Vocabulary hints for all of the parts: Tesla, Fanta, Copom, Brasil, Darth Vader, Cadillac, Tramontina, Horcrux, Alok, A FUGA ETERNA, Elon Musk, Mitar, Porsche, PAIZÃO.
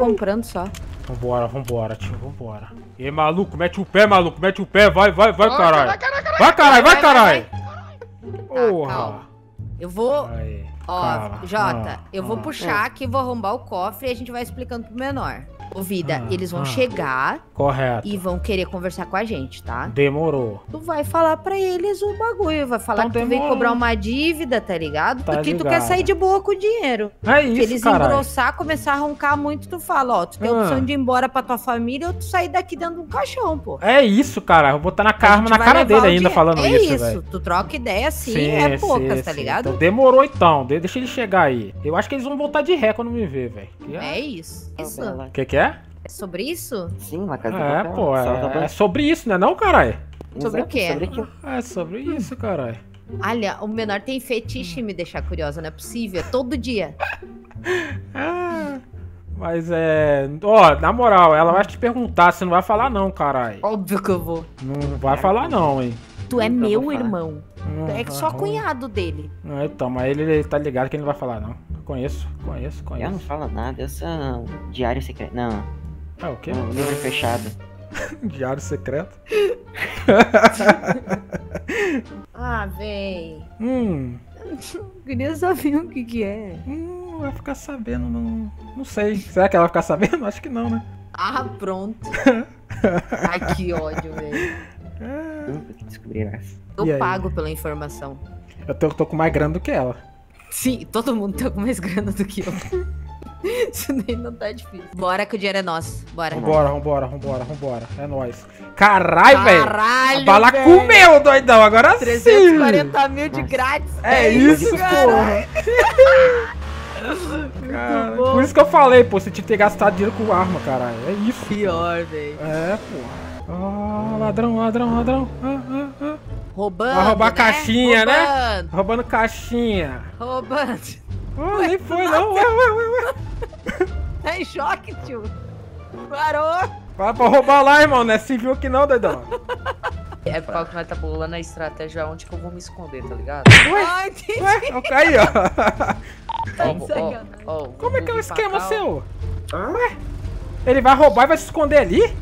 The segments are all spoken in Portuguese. comprando só. Vambora, vambora, tio, vambora. E maluco, mete o pé, maluco, mete o pé, vai, vai, vai, caralho. Vai, caralho, vai, caralho. Porra. Eu vou. Ó, Jota, eu vou puxar aqui, vou arrombar o cofre e a gente vai explicando pro menor. Ô, vida, eles vão chegar. Correto. E vão querer conversar com a gente, tá? Demorou. Tu vai falar pra eles o bagulho. Vai falar então que tu demorou. Veio cobrar uma dívida, tá ligado? Tá Porque ligado. Tu quer sair de boa com o dinheiro. É isso, eles engrossar, começar a roncar muito, tu fala, ó, tu tem a opção de ir embora pra tua família ou tu sair daqui dentro de um caixão, pô. É isso, cara. Vou botar na karma na cara dele ainda falando isso, velho. É isso. Tu troca ideia assim, é poucas, tá ligado? Então, demorou então. Deixa ele chegar aí. Eu acho que eles vão voltar de ré quando me ver, velho. É isso. Isso. O que que é? É sobre isso? Sim, na casa do papel. Pô, é sobre isso, né não, caralho? Sobre o quê? É sobre isso, caralho. Olha, o menor tem fetiche em me deixar curiosa, não é possível, é todo dia. Mas é... Ó, na moral, ela vai te perguntar, você não vai falar não, caralho. Óbvio que eu vou. Não vai falar não, hein. Tu é meu irmão. É só cunhado dele. Então, mas ele tá ligado que ele não vai falar não. Conheço. Eu não falo nada, eu sou um diário secreto. Não. Ah, o quê? Um livro fechado. Diário secreto? Ah, véi. Queria saber o que que é. Vai ficar sabendo, não sei. Será que ela vai ficar sabendo? Acho que não, né? Ah, pronto. Ai, que ódio, velho. Nunca descobrirás. Eu pago pela informação. Eu tô com mais grana do que ela. Sim, todo mundo tem mais grana do que eu. Isso daí não tá difícil. Bora que o dinheiro é nosso. Bora. Vambora. É nóis. Caralho, velho. Caralho. A bala comeu, doidão. Agora sim. 340 mil de grátis. É isso, porra. Cara, por isso que eu falei, pô. Você tinha que ter gastado dinheiro com arma, caralho. É isso. Pior, velho. É, porra. Ah, ladrão. Roubando. Vai roubar caixinha, né? Roubando caixinha. Roubando. Oh, nem foi, não. Tá em choque, tio. Parou. Vai pra roubar lá, irmão, né? Se viu que não, doidão. É por causa que nós tá bolando a estratégia onde que eu vou me esconder, tá ligado? Ai, entendi. Ué, aí, ó. Tá como é que é o esquema seu? Ué? Ele vai roubar e vai se esconder ali?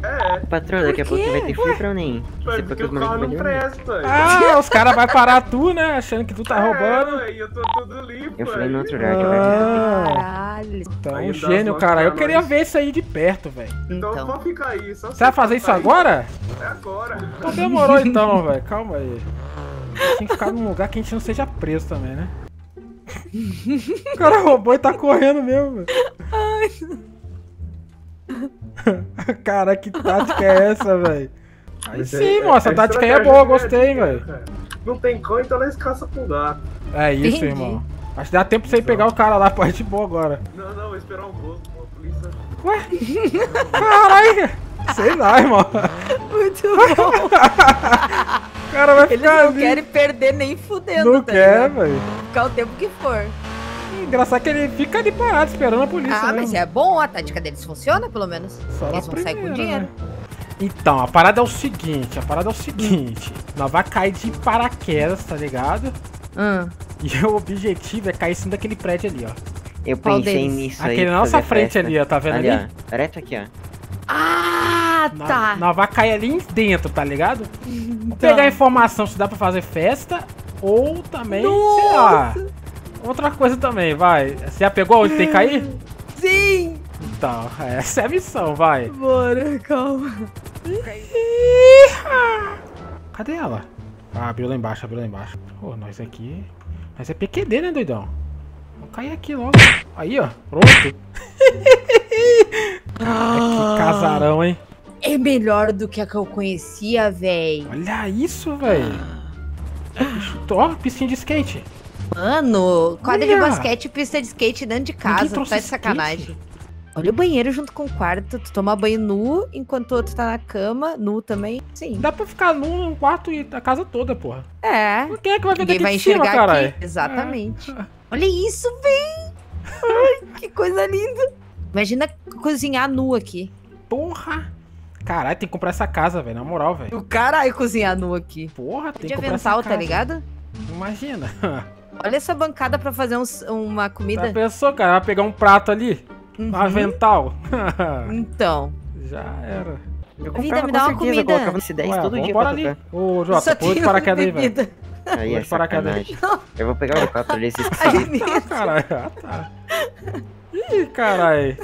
É. Patrão, daqui a pouco você vai ter filtro ou nem? Porque o carro não presta. Ah, os caras vão parar tu, né? Achando que tu tá roubando. Eu tô tudo limpo. Eu falei no outro lugar que eu perdi. Caralho. Tá um gênio, cara. Eu queria ver isso aí de perto, velho. Então vamos ficar aí. Você vai fazer isso agora? É agora. Então demorou então, velho. Calma aí. Tem que ficar num lugar que a gente não seja preso também, né? O cara roubou e tá correndo mesmo. Ai, cara, que tática é essa, velho? Aí sim, moça, a tática aí é boa, gostei, velho. Não tem cão, então nós caça com gato. É isso, entendi, irmão. Acho que dá tempo pra você ir pegar o cara lá, pô, é de boa agora. Não, vou esperar um pouco, pô, a polícia. Ué? Caralho! Sei lá, irmão. Muito bom. Cara, vai ficar eles não ali. Querem perder nem fudendo, não tá quer, velho. Ficar o tempo que for. Engraçado que ele fica ali parado esperando a polícia. Ah, mesmo. Mas é bom, a tática deles funciona pelo menos. Só eles vão sair com dinheiro. Né? Então, a parada é o seguinte. Nós vai cair de paraquedas, tá ligado? E o objetivo é cair sim daquele prédio ali, ó. Eu pensei nisso aí. Aquele na nossa frente festa. Ali, ó, tá vendo ali? Ó, direto aqui, ó. Ah, tá. Nós vai cair ali dentro, tá ligado? Então. Pegar a informação se dá pra fazer festa ou também, nossa, sei lá. Outra coisa também, vai. Você já pegou onde tem que cair? Sim! Então, essa é a missão, vai. Bora, calma. Cadê ela? Ah, abriu lá embaixo. Pô, nós aqui... Mas é PQD, né, doidão? Vamos cair aqui logo. Aí, ó. Pronto. Cara, que casarão, hein? É melhor do que a que eu conhecia, véi. Olha isso, véi. Ó, piscinha de skate. Mano, quadra de basquete e pista de skate dentro de casa, tá de sacanagem. Skate? Olha o banheiro junto com o quarto, tu toma banho nu, enquanto o outro tá na cama, nu também. Sim. Dá pra ficar nu no quarto e a casa toda, porra. É. Quem é que vai ver daqui de cima, caralho? Exatamente. É. Olha isso, véi. Ai, que coisa linda. Imagina cozinhar nu aqui. Porra. Caralho, tem que comprar essa casa, velho, na moral, velho. O caralho cozinhar nu aqui. Porra, tem que comprar essa casa. De avental, tá ligado? Imagina. Olha essa bancada pra fazer uma comida. Já pensou, cara? Vai pegar um prato ali. Avental. Então. Já era. Eu vida, me dá uma comida. Eu colocava nesse 10 todo dia pra tocar. Ô, Jota, pula de paraquedas aí, velho. Aí é sacanagem. Eu vou pegar o 4 ali, vocês que sabem. Caralho, tá. Ih, caralho.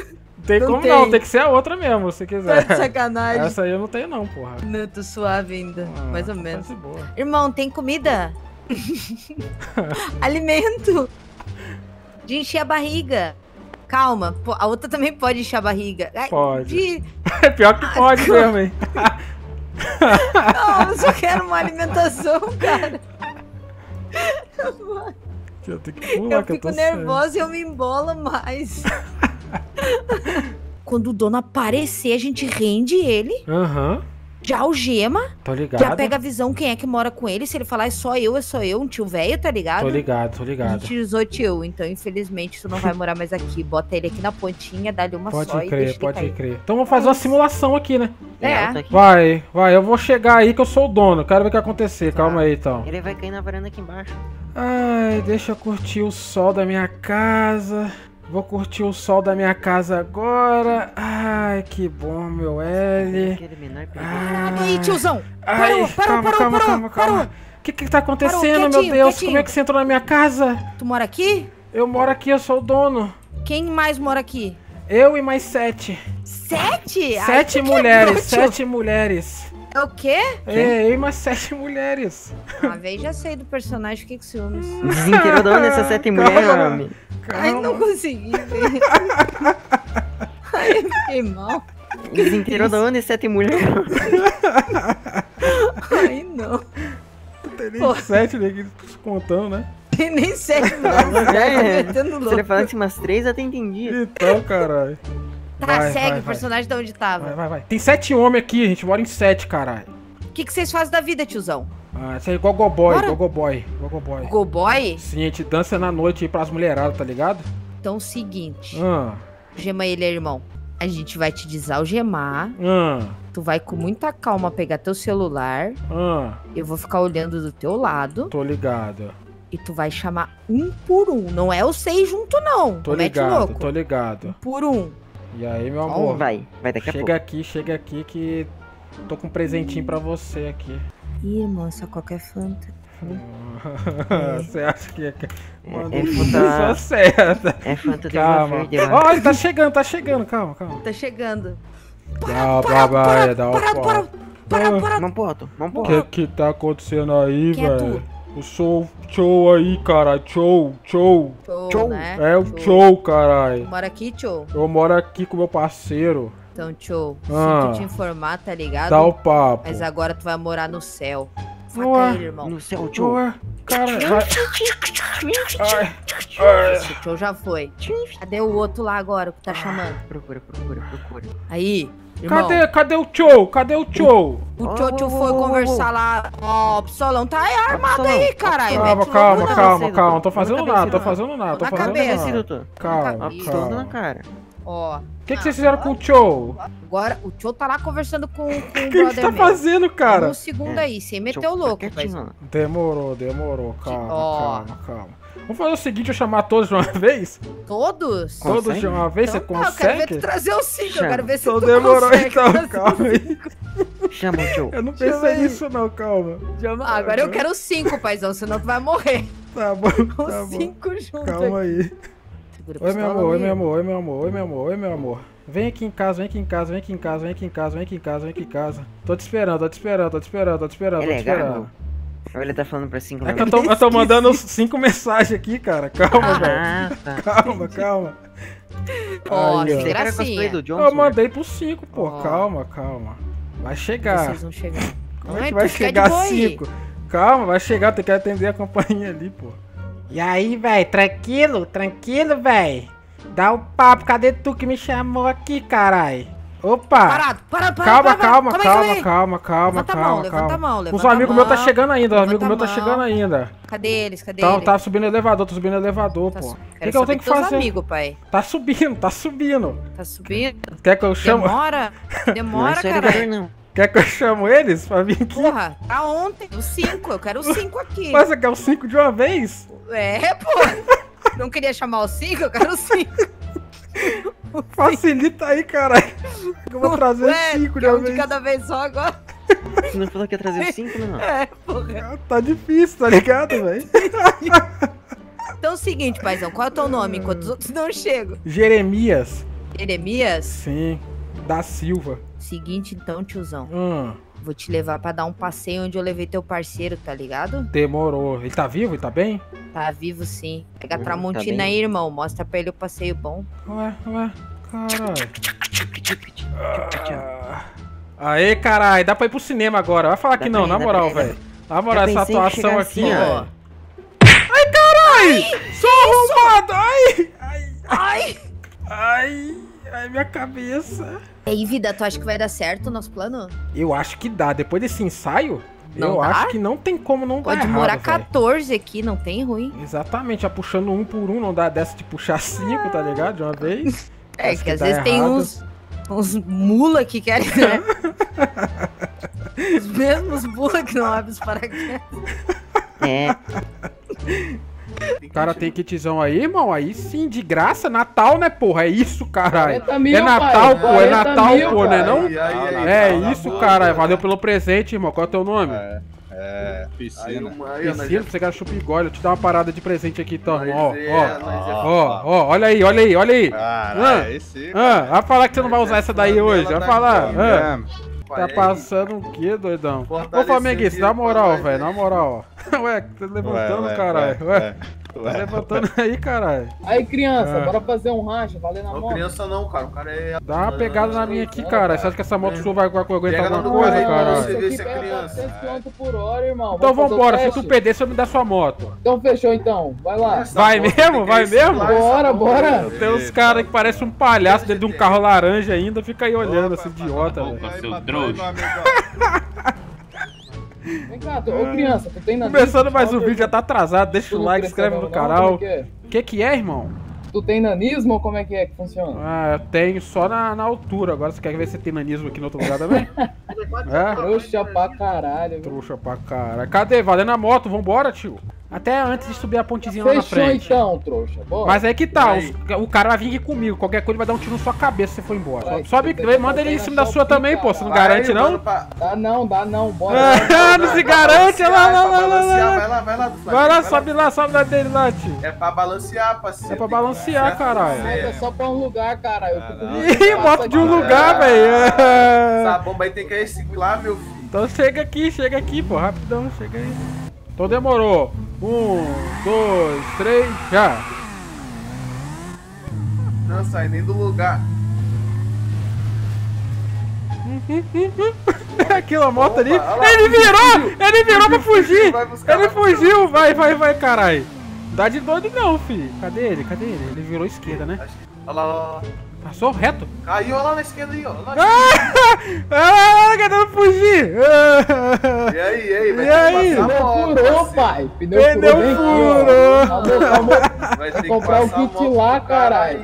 Tem não como tem. Não, tem que ser a outra mesmo, se quiser. Tá de sacanagem. Essa aí eu não tenho não, porra. Não, tô suave ainda, mais ou menos. Boa. Irmão, tem comida? Alimento. De encher a barriga. Calma, a outra também pode encher a barriga. Pode. É pior que pode mesmo, hein. Não, eu só quero uma alimentação, cara. Eu tenho que pular, eu fico nervosa e eu me embolo mais. Quando o dono aparecer, a gente rende ele. Aham. Já algema. Tô ligado. Já pega a visão quem é que mora com ele. Se ele falar é só eu, um tio velho, tá ligado? Tô ligado, tô ligado. A gente usou tio, então infelizmente tu não vai morar mais aqui. Bota ele aqui na pontinha, dá-lhe uma pode só crer, e deixa ele pode cair. Crer. Então vamos fazer uma simulação aqui, né? É. Vai, vai, eu vou chegar aí que eu sou o dono. Quero ver o que vai acontecer, tá. Calma aí então. Ele vai cair na varanda aqui embaixo. Ai, deixa eu curtir o sol da minha casa. Vou curtir o sol da minha casa agora. Ai, que bom, meu L. Caraca, aí, tiozão. Parou, parou, parou, parou. O que tá acontecendo, meu Deus? Como é que você entrou na minha casa? Tu mora aqui? Eu moro aqui, eu sou o dono. Quem mais mora aqui? Eu e mais 7. 7? 7 mulheres, 7 mulheres. É o quê? É, eu e mais 7 mulheres. Uma vez já sei do personagem, fiquei com ciúmes. Desinteirou dessas 7 mulheres, homem. Ai, não consegui ver. Ai, eu fiquei mal. Desinteirou da ONU e 7 mulheres. Ai, não. Tem nem 7 daqui contando, né? Tem nem 7 mulheres. Já é. Louco. Se ele falasse umas 3, eu até entendi. Então, caralho. Tá, vai, segue vai, o personagem de onde tava. Vai, vai, vai. Tem 7 homens aqui, a gente mora em 7, caralho. O que vocês fazem da vida, tiozão? Ah, isso aí é gogoboy, gogoboy, gogoboy. Gogoboy? Sim, a gente dança na noite aí pras mulheradas, tá ligado? Então, seguinte. Gema ele, irmão. A gente vai te desalgemar. Tu vai com muita calma pegar teu celular. Eu vou ficar olhando do teu lado. Tô ligado. E tu vai chamar um por um. Não é o 6 junto, não. Tô ligado, tô ligado. Um por um. E aí, meu amor? Vai, vai daqui a pouco. Chega aqui que tô com um presentinho pra você aqui. Ih, moça, qualquer Fanta. Você acha que é... Mano, é certa. É Fanta de uma verde. Ó, ele tá chegando, calma, calma. Tá chegando. Para, Não. Que tá acontecendo aí, velho? Eu sou o Tchou aí, cara. Tchou, né? É o Tchou, caralho. Mora aqui, Tchou? Eu moro aqui com meu parceiro. Então, Tchou, sinto te informar, tá ligado? Dá o papo. Mas agora tu vai morar no céu. Saca ele, irmão. No céu, Tchou. Cara, o Tchou já foi. Cadê o outro lá agora que tá chamando? Procura. Aí, irmão. Cadê o Tchou? O Tchou foi conversar lá. Ó, o Psolão tá armado aí, caralho. Calma. Tô fazendo nada. Tô fazendo nada. Calma. Ó. O que vocês fizeram com o Tchou? Agora o Tchou tá lá conversando com o brother. O que você tá fazendo, cara? Um segundo aí, sem meter o louco. Demorou. Calma. Vamos fazer o seguinte, eu chamar todos de uma vez? Todos? Todos de uma vez? Você consegue? Eu quero ver tu trazer o 5, eu quero ver se tu consegue. Demorou então, calma aí. Chama o Tchou. Eu não pensei nisso não, calma. Agora eu quero 5, paizão, senão tu vai morrer. Tá bom, tá bom. 5 juntos. Calma aí. Oi, meu amor. Vem aqui em casa. Tô te esperando. Ele tá falando pra 5 minutos. É que eu tô mandando 5 mensagens aqui, cara. Calma, velho. Calma. Ó, que gracinha. Eu mandei pro 5, pô. Calma. Vai chegar. Vocês vão chegar. Como é que vai chegar 5? Calma, vai chegar. Tem que atender a companhia ali, pô. E aí, velho, tranquilo, velho. Dá o papo, cadê tu que me chamou aqui, carai? Opa! Parado. Calma. Levanta a mão. Os amigos meus tá chegando ainda, Cadê eles? Tá subindo o elevador, pô. O que eu tenho que fazer? Amigos, pai. Tá subindo. Quer que eu chamo? Demora, caralho. Não. Quer que eu chamo eles pra vir aqui? Porra, tá ontem. O 5, eu quero o 5 aqui. Mas você quer o 5 de uma vez? É, pô. Não queria chamar o 5, eu quero o 5. Facilita aí, caralho. Eu vou trazer 5 de uma vez. Um de cada vez só agora. Você não falou que ia trazer 5, não? É, porra. Tá difícil, tá ligado, velho? Então é o seguinte, paizão. Qual é o teu nome enquanto os outros não chegam? Jeremias. Jeremias? Sim. Da Silva. Seguinte, então, tiozão. Vou te levar pra dar um passeio onde eu levei teu parceiro, tá ligado? Demorou. Ele tá vivo? Ele tá bem? Tá vivo, sim. Pega a Tramontina aí, irmão. Mostra pra ele o passeio bom. Ué, caralho. Aê, caralho. Dá pra ir pro cinema agora. Vai falar que não, na moral, velho. Na moral, essa atuação aqui, ó. Ai, caralho! Sou arrombado! Ai! Ai! Ai! Ai, minha cabeça. E aí, vida, tu acha que vai dar certo o nosso plano? Eu acho que dá. Depois desse ensaio, eu acho que não tem como não dar errado. Pode demorar 14 véio. Aqui, não tem ruim. Exatamente, já puxando um por um, não dá dessa de puxar 5, tá ligado? De uma vez. É, que às vezes errado. Tem uns mula que querem, né? Os mesmos mula que não abrem os paraquedas. É. O cara tem kitzão aí, irmão. Aí sim, de graça, Natal, né, porra? É isso, caralho. É Natal, pô, é Natal, pô, né, não? É isso, caralho. Valeu pelo presente, irmão. Qual é o teu nome? Piscina. Piscina, você quer chupigole. Eu te dar uma parada de presente aqui, então. Ó, olha aí. Vai falar que você não vai usar essa daí hoje. Vai falar. Tá passando o quê, doidão? Ô, Flamenguista, na moral, velho, na moral. Ué, tá levantando, caralho. Tá levantando aí, caralho. Aí, criança, bora fazer um rancho, valendo a moto. Não, criança não, cara, o cara é... Dá uma pegada na minha aqui, cara. Você acha que essa moto sua vai aguentar alguma coisa, caralho? Isso aqui pega 400 km por hora, irmão. Então vambora, se tu perder, você me dá sua moto. Então fechou, então, vai lá. Vai mesmo? Vai mesmo? Bora. Tem uns caras que parecem um palhaço dentro de um carro laranja ainda, fica aí olhando, esse idiota, velho. Vem cá, ô criança, tu tem nariz? Começando mais um vídeo, já tá atrasado, deixa o like, inscreve no canal. Que é, irmão? Tu tem nanismo ou como é que funciona? Ah, eu tenho só na altura, agora você quer ver se tem nanismo aqui no outro lugar também? Trouxa pra caralho. Trouxa pra caralho. Cadê? Valendo a moto, vambora, tio. Até antes de subir a pontezinha lá na frente. Fechou então, trouxa. Bora. Mas aí que tá, o cara vai vir aqui comigo. Qualquer coisa ele vai dar um tiro na sua cabeça se você for embora. Vai, sobe, manda ele em cima da sua também, pô. Você não garante, não? Dá não, bora. Não se garante, vai lá. Vai lá, sobe lá, sobe na dele lá, tio. É pra balancear, parceiro. É pra balancear, caralho. É só pra um lugar, caralho. Ih, moto de um lugar, velho. Essa bomba aí tem que reciclar, meu filho. Então chega aqui, pô. Rapidão, chega aí. Então demorou. 1, 2, 3, já! Não sai nem do lugar. Aquela moto ali. Ele virou pra fugir! Ele fugiu! Vai, caralho! Não dá de doido não, filho. Cadê ele? Ele virou esquerda, né? Olha lá. Passou reto? Caiu lá na esquerda aí, ó. Cadê ele fugir? E aí, vai ter que passar a moto. Furou, pai. Pneu furou. Vai ter que comprar o kit lá, caralho.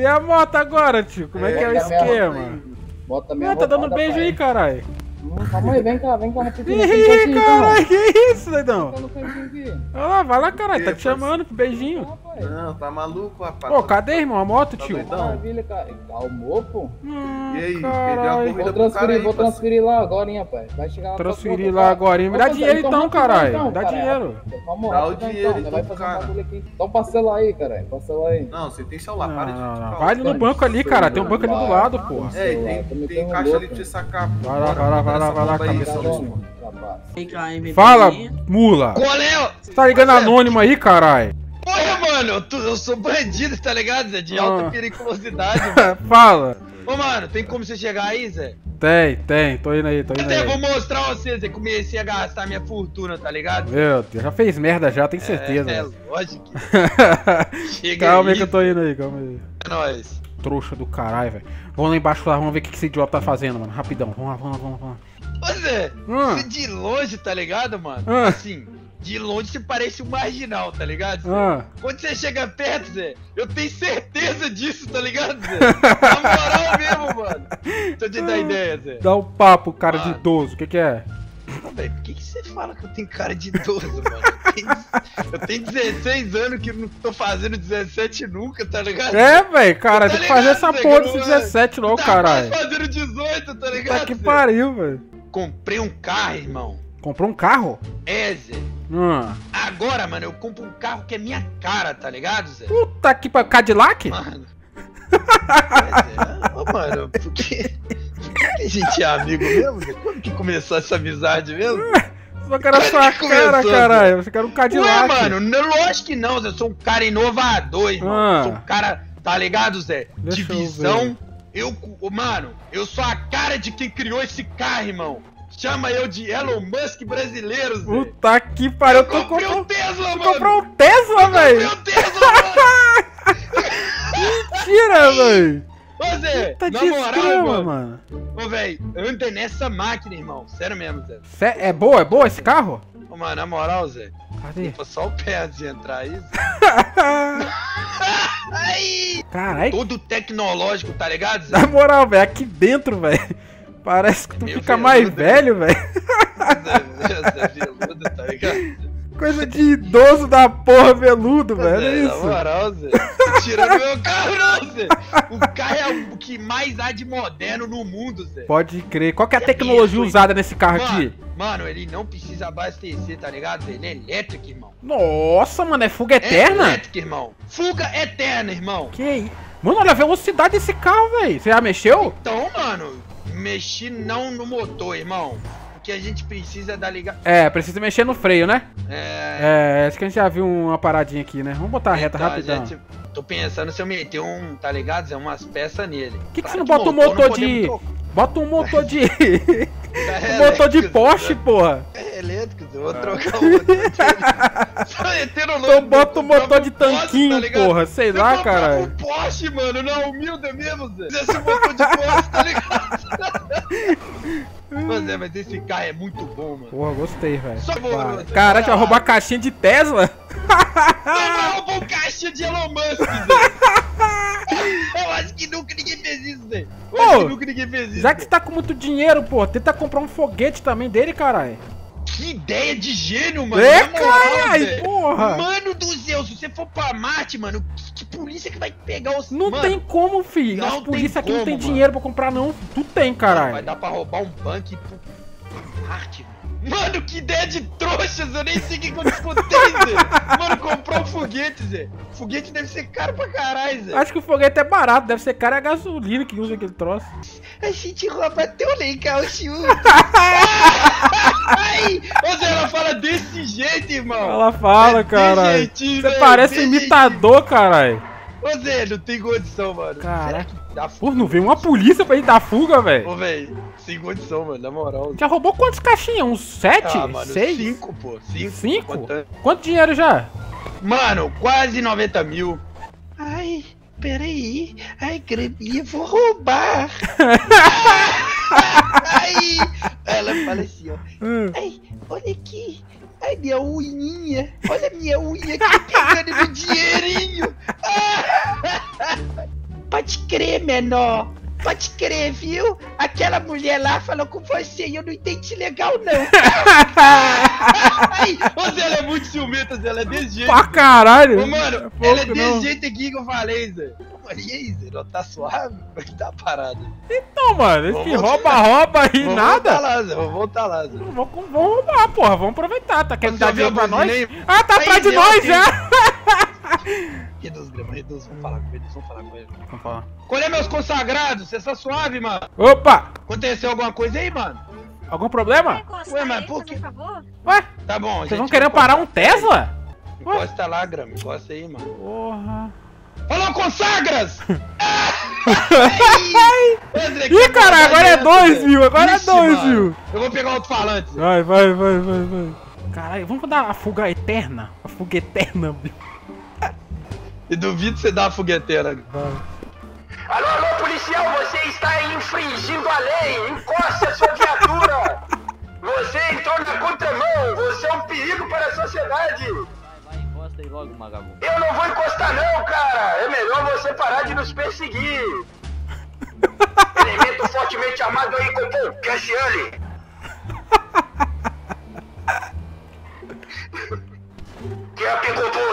E a moto agora, tio? Como é que é o esquema? Bota mesmo. Tá dando beijo aí, caralho. Calma aí, vem cá, rapidinho. Ih, caralho, que isso, doidão? Olha lá, vai lá, caralho, tá te chamando pro beijinho. Não, tá maluco, rapaz. Pô, cadê, irmão, a moto, tio? Maravilha, cara. Calmou, pô. E aí, caralho. Vou transferir lá agora, hein, rapaz. Vai chegar lá. Transferir lá agora, hein. Me dá dinheiro então, caralho. Dá dinheiro. Dá o dinheiro, então parcela aí, caralho. Parcela aí. Não, você tem celular, para de ficar. Vai no banco ali, cara. Tem um banco ali do lado, pô. É, tem caixa ali pra você sacar. Vai lá, cabeça. Fala, mula. Você tá ligando anônimo aí, caralho? Porra, mano, eu sou bandido, tá ligado, Zé? De alta periculosidade, mano. Fala. Ô, mano, tem como você chegar aí, Zé? Tem, tô indo aí. Eu vou mostrar a você, Zé, comecei a gastar minha fortuna, tá ligado? Meu Deus, já fez merda já, tenho certeza. É, lógico. Chega calma aí que eu tô indo aí, calma aí. É nóis. Trouxa do caralho, velho. Vamos lá embaixo lá, vamos ver o que esse idiota tá fazendo, mano. Rapidão, vamos lá. Ô, Zé, você de longe, tá ligado, mano? Assim... De longe você parece um marginal, tá ligado, Zé? Quando você chega perto, Zé, eu tenho certeza disso, tá ligado, Zé? Na moral mesmo, mano. Deixa eu te dar ideia, Zé. Dá um papo, cara de idoso, o que é? Velho, por que você fala que eu tenho cara de idoso, mano? Eu tenho 16 anos que não tô fazendo 17 nunca, tá ligado? É, velho, cara, tem que fazer essa porra de 17 logo, caralho. Tá fazendo 18, tá ligado? Tá que pariu, velho. Comprei um carro, irmão. Comprou um carro? É, Zé. Agora, mano, eu compro um carro que é minha cara, tá ligado, Zé? Puta que pariu, Cadillac? Mano. É, Zé. Ô, mano, por que a gente é amigo mesmo, Zé? Quando que começou essa amizade mesmo? Só que era sua cara, caralho. Você era um Cadillac. Ué, mano, não, lógico que não, Zé. Eu sou um cara inovador, irmão. Sou um cara, tá ligado, Zé? De visão. Mano, eu sou a cara de quem criou esse carro, irmão. Chama eu de Elon Musk brasileiro, Zé. Puta que pariu, eu tô comprando um Tesla, mano. Você comprou um Tesla, velho? Comprei um Tesla, mano. Mentira, velho. Ô, Zé, puta, na moral, escrama, mano. Ô, velho, anda nessa máquina, irmão. Sério mesmo, Zé. É boa esse carro? Ô, mano, na moral, Zé. Cadê? Só o pé de entrar aí, Zé. Caralho. Todo tecnológico, tá ligado, Zé? Na moral, velho, aqui dentro, velho. Parece que tu fica mais velho, velho. Coisa de idoso da porra, veludo, velho. É isso. Na moral, Zé. Tirando meu carro, não, Zé. O carro é o que mais há de moderno no mundo, Zé. Pode crer. Qual que é a tecnologia usada nesse carro aqui? Mano, ele não precisa abastecer, tá ligado? Ele é elétrico, irmão. Nossa, mano, é fuga eterna? É elétrico, irmão. Fuga eterna, irmão. Que isso? Mano, olha a velocidade desse carro, velho. Você já mexeu? Então, mano. Mexi não no motor, irmão. O que a gente precisa é dar ligar. É, precisa mexer no freio, né? É. É, acho que a gente já viu uma paradinha aqui, né? Vamos botar a reta rapidão. Gente, tô pensando se eu meter um, tá ligado, Zé? Umas peças nele. Por que você não bota um motor de... Bota um motor de... Um motor de Porsche, porra. É elétrico, eu vou trocar o motor dele. Só metendo louco. Então bota um motor de tanquinho, porra. Sei lá, cara. Um Porsche, mano. Não, humilde mesmo, Zé. Esse motor de Porsche, tá ligado? Mas é, mas esse carro é muito bom, mano. Porra, gostei, velho. Caralho, vai roubar a caixinha de Tesla? Não, roubou caixinha de Elon Musk, velho. Eu acho que nunca ninguém fez isso, velho. Eu acho que nunca ninguém fez isso. Já que você tá com muito dinheiro, pô, tenta comprar um foguete também dele, caralho. Que ideia de gênio, mano. É, caralho, porra. Mano do céu, se você for pra Marte, mano, que polícia que vai pegar os... Não tem como, filho. As polícia aqui não tem dinheiro pra comprar, não. Tu tem, caralho. Vai dar pra roubar um banco e pra Marte, mano. Mano, que ideia de trouxas, eu nem sei o que eu discutei, Zé. Mano, comprou um foguete, Zé. Foguete deve ser caro pra caralho, Zé. Acho que o foguete é barato, deve ser caro a gasolina que usa aquele troço. A gente rouba teu legal, Chiú. Ai, ô Zé, ela fala desse jeito, irmão. Ela fala, caralho. Você parece imitador, caralho. Ô Zé, não tem condição, mano. Caraca. Pô, não veio uma polícia pra gente dar fuga, velho. Ô, velho, sem condição, mano, na moral. Já roubou quantos caixinhas? Uns 7? Ah, mano, 6? 5, pô. 5? Quanto dinheiro já? Mano, quase 90 mil. Ai, peraí. Ai, Greminha, vou roubar. Ai, ela fala assim, ó. Ai, olha aqui. Ai, minha unhinha. Olha a minha unha aqui pegando meu dinheirinho. Pode crer, menor. Pode crer, viu? Aquela mulher lá falou com você e eu não entendi legal, não. Ai, ô Zé, ela é muito ciumenta, Zé. Ela é desse jeito. Pra caralho. Ô, mano, é pouco, ela é desse jeito aqui que eu falei, Zé. Mano, e aí, Zé? Ela tá suave? Tá parada. Então, mano, esse rouba e nada. Vamos voltar lá, Zé. Vamos roubar, porra. Vamos aproveitar. Tá querendo dar dinheiro pra nós? Ah, tá atrás de nós, já. Reduz, vamos falar com ele, vamos falar com ele. Vamos falar. Colher meus consagrados, você tá suave, mano. Opa! Aconteceu alguma coisa aí, mano? Algum problema? Ué, mas por quê? Ué? Tá bom, gente. Vocês vão querer parar um Tesla? Encosta lá, Grama, encosta aí, mano. Porra. Falou, consagras! Ih, cara, agora é 2.000, agora é 2.000. Eu vou pegar outro falante. Vai. Caralho, vamos dar a fuga eterna? A fuga eterna, bicho. E duvido você dar uma fogueteira. Alô, alô, policial, você está infringindo a lei. Encosta a sua viatura. Você entrou na contramão. Você é um perigo para a sociedade. Vai, encosta aí logo, magabundo. Eu não vou encostar não, cara. É melhor você parar de nos perseguir. Elemento fortemente armado aí, Copom. Cassiane.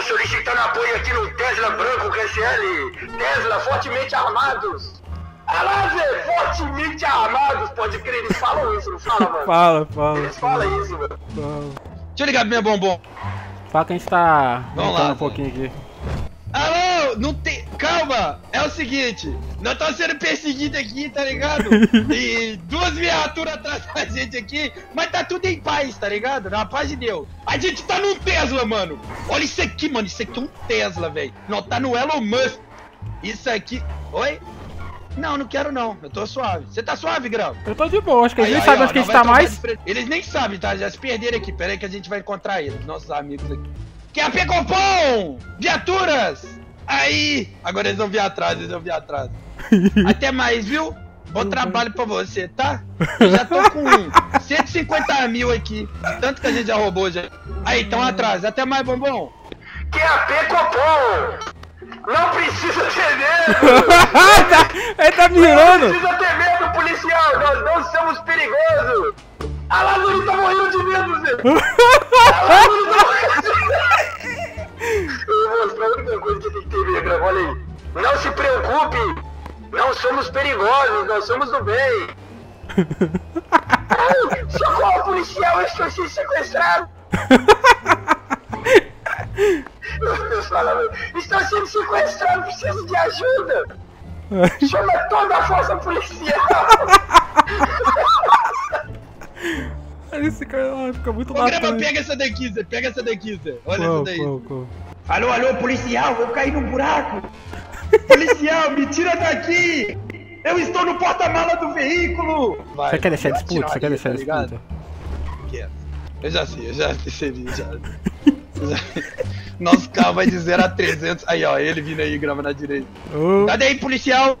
Estamos solicitando apoio aqui no Tesla Branco QSL. Tesla, fortemente armados. Alave, fortemente armados. Pode crer, eles falam isso, não falam, mano? Fala. Eles falam isso, mano. Deixa eu ligar minha bombom. Fala que a gente tá... Vamos lá, um pouquinho aqui. Alô, não tem... Calma, é o seguinte. Nós estamos sendo perseguidos aqui, tá ligado? E duas viaturas atrás da gente aqui. Mas tá tudo em paz, tá ligado? Na paz de Deus. A gente tá num Tesla, mano. Olha isso aqui, mano. Isso aqui é um Tesla, velho. Não, tá no Elon Musk. Isso aqui... Oi? Não, não quero não. Eu tô suave. Você tá suave, Grau? Eu tô de boa. Acho que eles nem sabem onde a gente tá mais. Eles nem sabem, tá? Já se perderam aqui. Pera aí que a gente vai encontrar eles. Nossos amigos aqui. Que é a Pecopom! Viaturas! Aí! Agora eles vão vir atrás, eles vão vir atrás. Até mais, viu? Bom trabalho pra você, tá? Eu já tô com 150 mil aqui. Tanto que a gente já roubou já. Aí, tão atrás. Até mais, bombom. Que é a Pecopom! Não precisa ter medo! Ele tá mirando! Não precisa ter medo, policial! Nós não somos perigosos! A Lázaro tá morrendo de medo, Zé! A Lázaro tá morrendo de medo! Eu vou mostrar a única coisa que tem que ter medo, olha aí! Não se preocupe! Não somos perigosos, nós somos do bem! Ai, socorro, policial! Eu estou sendo sequestrado! Estou sendo sequestrado, preciso de ajuda! Chama toda a força policial! Esse cara fica muito latente. Grava, pega essa daqui, Zé, pega essa daqui, Zé. Olha essa daí. Alô, alô, policial, eu caí num buraco! Policial, me tira daqui! Eu estou no porta-mala do veículo! Vai, você quer deixar disputa? Você quer deixar disputa? Eu já sei. Nosso carro vai de 0 a 300. Aí, ó, ele vindo aí, grava na direita. Cadê aí, policial?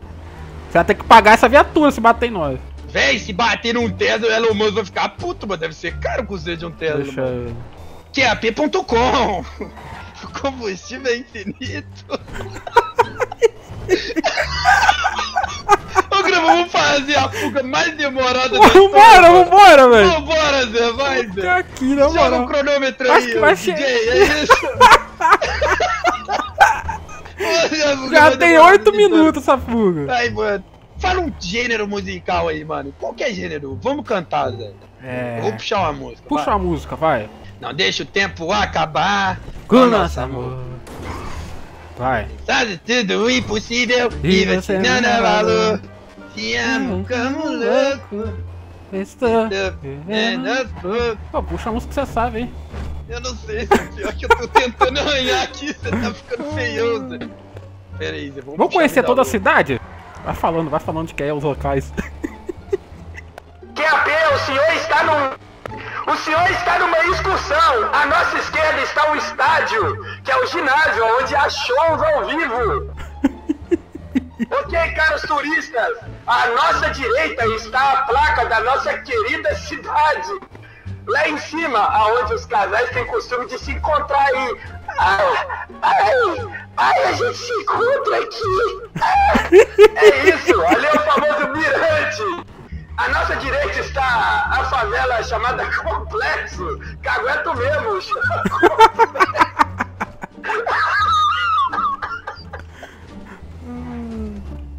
Você vai ter que pagar essa viatura se bater em nós. Véi, se bater num Tesla, o Elon Musk vai ficar puto, mas deve ser caro o custo de um Tesla. Deixa eu... QAP.com. O combustível é infinito. Ô, Grava, vamos fazer a fuga mais demorada. Vambora, velho. Vambora, Zé, vai, Zé. Aqui, não, joga o cronômetro aí, ó, DJ, é isso? Já tem 8 minutos essa fuga. Aí, mano, fala um gênero musical aí, mano. Qualquer gênero, vamos cantar, Zé. É... Vou puxar uma música. Puxa uma música, vai. Não deixa o tempo acabar com nosso amor. Vai. Sabe tudo impossível e você não dá valor. Te amo como louco. Estou vivendo aos poucos. Pô, puxa a música que você sabe, hein? Eu não sei, pior que eu tô tentando arranhar aqui, você tá ficando feioso. Pera aí, Zé, vamos conhecer toda a cidade? Vai falando de que é os locais. QAP, o senhor está numa excursão. À nossa esquerda está o estádio, que é o ginásio, onde há shows ao vivo. Ok, caros turistas, à nossa direita está a placa da nossa querida cidade. Lá em cima, aonde os casais têm costume de se encontrar aí. Ai, a gente se encontra aqui. É isso, ali é o famoso mirante. À nossa direita está a favela chamada Complexo, que aguento mesmo.